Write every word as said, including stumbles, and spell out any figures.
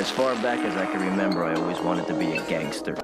As far back as I can remember, I always wanted to be a gangster.